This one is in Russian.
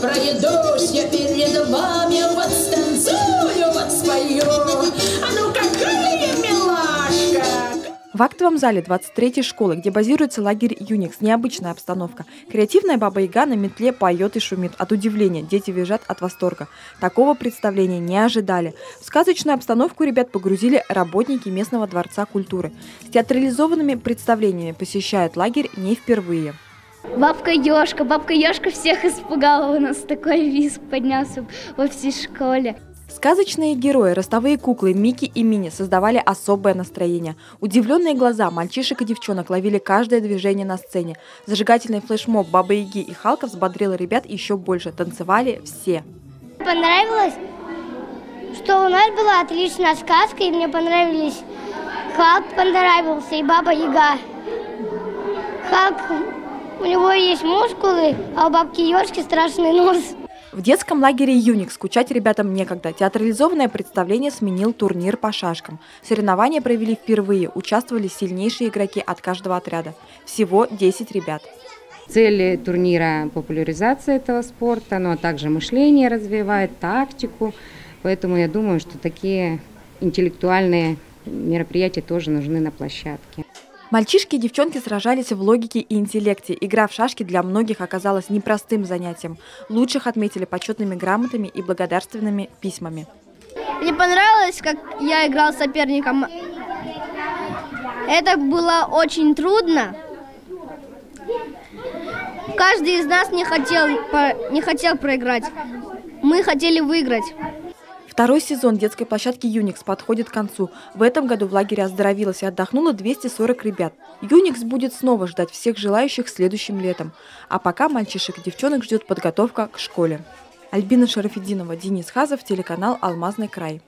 Пройдусь я перед вами, вот станцую, вот спою. А ну какая милашка! В актовом зале 23-й школы, где базируется лагерь «Юникс», необычная обстановка. Креативная баба-яга на метле поет и шумит. От удивления дети визжат от восторга. Такого представления не ожидали. В сказочную обстановку ребят погрузили работники местного дворца культуры. С театрализованными представлениями посещают лагерь не впервые. Бабка-ёшка всех испугала, у нас такой визг поднялся во всей школе. Сказочные герои, ростовые куклы Микки и Мини создавали особое настроение. Удивленные глаза мальчишек и девчонок ловили каждое движение на сцене. Зажигательный флешмоб Бабы-Яги и Халка взбодрил ребят еще больше. Танцевали все. Понравилось, что у нас была отличная сказка, и мне понравились. Халк понравился и Баба-Яга. Халк... У него есть мускулы, а у бабки-ёшки страшный нос. В детском лагере «Юникс» скучать ребятам некогда. Театрализованное представление сменил турнир по шашкам. Соревнования провели впервые. Участвовали сильнейшие игроки от каждого отряда. Всего 10 ребят. Цель турнира – популяризация этого спорта, но также мышление развивает, тактику. Поэтому я думаю, что такие интеллектуальные мероприятия тоже нужны на площадке. Мальчишки и девчонки сражались в логике и интеллекте. Игра в шашки для многих оказалась непростым занятием. Лучших отметили почетными грамотами и благодарственными письмами. Мне понравилось, как я играл с соперником. Это было очень трудно. Каждый из нас не хотел проиграть. Мы хотели выиграть. Второй сезон детской площадки «Юникс» подходит к концу. В этом году в лагере оздоровилось и отдохнуло 240 ребят. «Юникс» будет снова ждать всех желающих следующим летом. А пока мальчишек и девчонок ждет подготовка к школе. Альбина Шарафидинова, Денис Хазов, телеканал «Алмазный край».